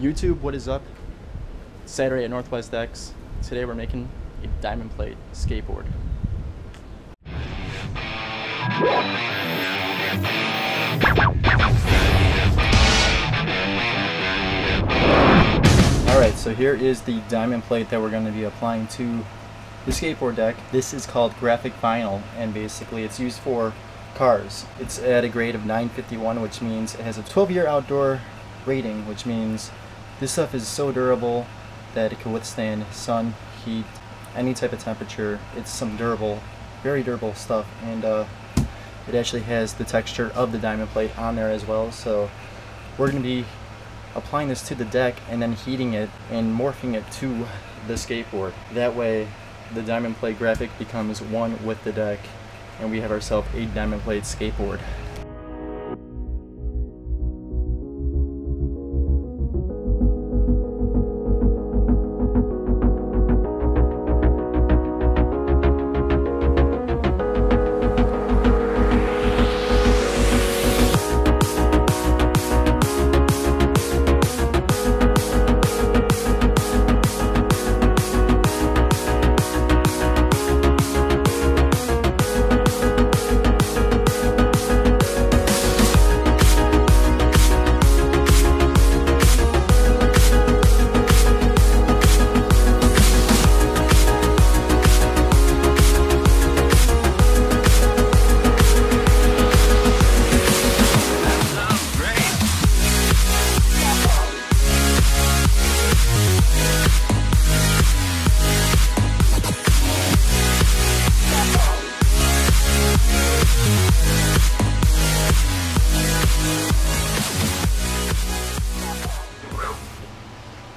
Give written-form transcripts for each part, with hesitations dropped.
YouTube, what is up? Saturday at Northwest Decks. Today we're making a diamond plate skateboard. Alright, so here is the diamond plate that we're going to be applying to the skateboard deck. This is called graphic vinyl, and basically it's used for cars. It's at a grade of 951, which means it has a 12-year outdoor rating, which means this stuff is so durable that it can withstand sun, heat, any type of temperature. It's some durable, very durable stuff, and it actually has the texture of the diamond plate on there as well. So we're going to be applying this to the deck and then heating it and morphing it to the skateboard. That way the diamond plate graphic becomes one with the deck, and we have ourselves a diamond plate skateboard.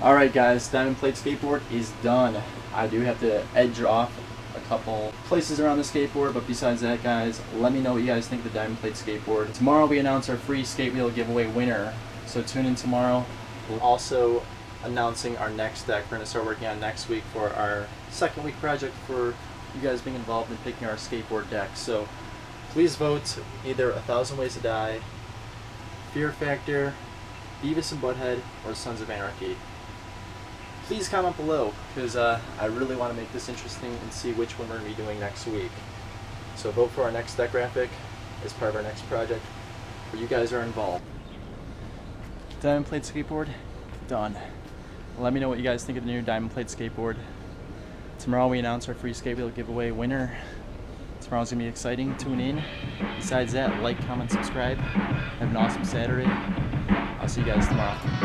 Alright guys, diamond plate skateboard is done. I do have to edge off a couple places around the skateboard, but besides that guys, let me know what you guys think of the diamond plate skateboard. Tomorrow we announce our free skate wheel giveaway winner, so tune in tomorrow. We're also announcing our next deck. We're going to start working on next week for our second week project for you guys being involved in picking our skateboard deck. So please vote either 1,000 Ways to Die, Fear Factor, Beavis and Butthead, or Sons of Anarchy. Please comment below, because I really want to make this interesting and see which one we're going to be doing next week. So vote for our next deck graphic as part of our next project where you guys are involved. Diamond Plate skateboard, done. Let me know what you guys think of the new Diamond Plate skateboard. Tomorrow we announce our free skate wheel giveaway winner. Tomorrow's going to be exciting. Tune in. Besides that, like, comment, subscribe. Have an awesome Saturday. I'll see you guys tomorrow.